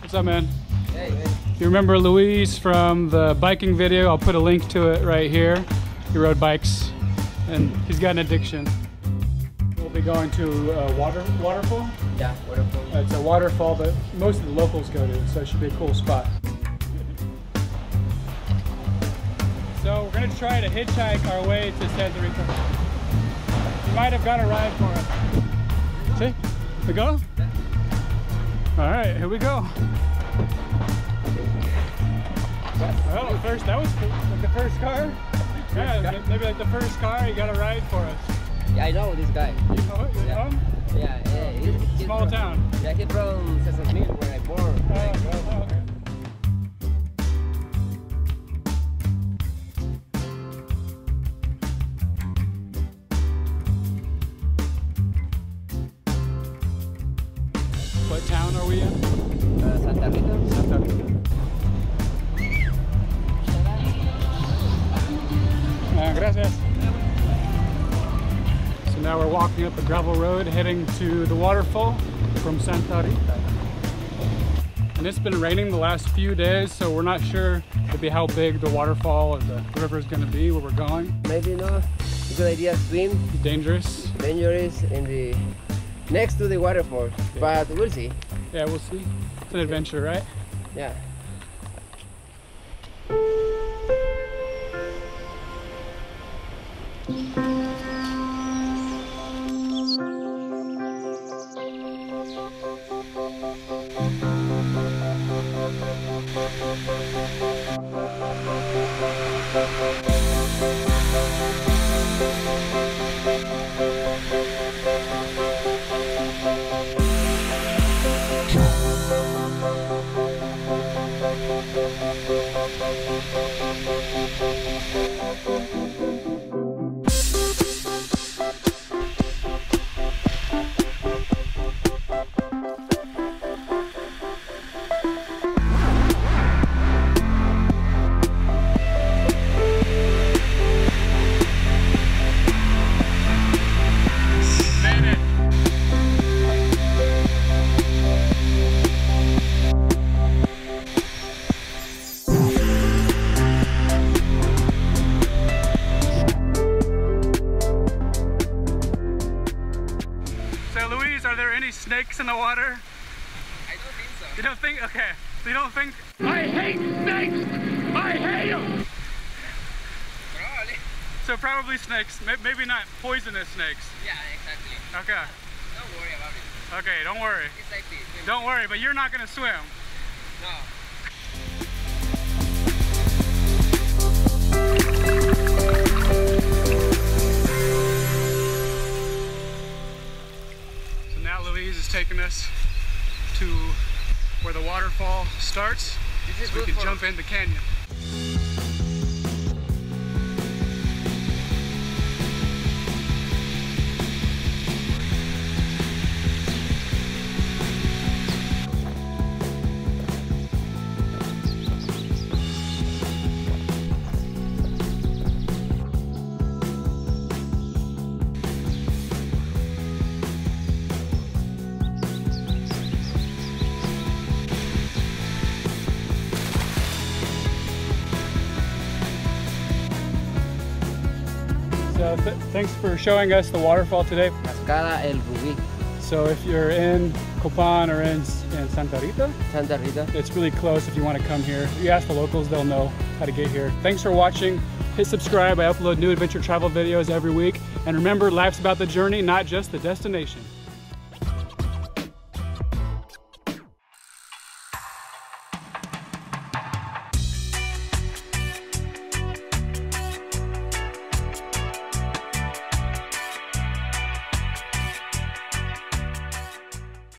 What's up, man? Hey, man. You remember Luis from the biking video? I'll put a link to it right here. He rode bikes and he's got an addiction. We'll be going to a waterfall? Yeah, waterfall. It's a waterfall that most of the locals go to, so it should be a cool spot. So we're going to try to hitchhike our way to Santa Rita. You might have got a ride for us. See? We go? All right, here we go. Well, first, that was like the first car. Yeah, maybe like the first car you got a ride for us. Yeah, I know this guy. You know him? Yeah. He's small from, town. Yeah, he's from Santa Rita, where I born. Oh, okay. What town are we in? Santa Rita. Santa Rita. Gracias. So now we're walking up a gravel road heading to the waterfall from Santa Rita. And it's been raining the last few days, so we're not sure maybe how big the waterfall or the river is going to be where we're going. Maybe not. It's a good idea to swim. Dangerous. Dangerous in the next to the waterfall, but we'll see. Yeah, we'll see. It's an adventure, right? Yeah. Snakes in the water? I don't think so. You don't think? Okay. So you don't think? I hate snakes! I hate them! Probably. So probably snakes. Maybe not poisonous snakes. Yeah, exactly. Okay. Don't worry about it. Okay, don't worry. It's like this. Don't worry, but you're not going to swim. No. Taking us to where the waterfall starts so we can jump in the canyon. Thanks for showing us the waterfall today. Cascada El Rubí. So if you're in Copan or in Santa Rita, it's really close if you want to come here. If you ask the locals, they'll know how to get here. Thanks for watching. Hit subscribe. I upload new adventure travel videos every week. And remember, life's about the journey, not just the destination.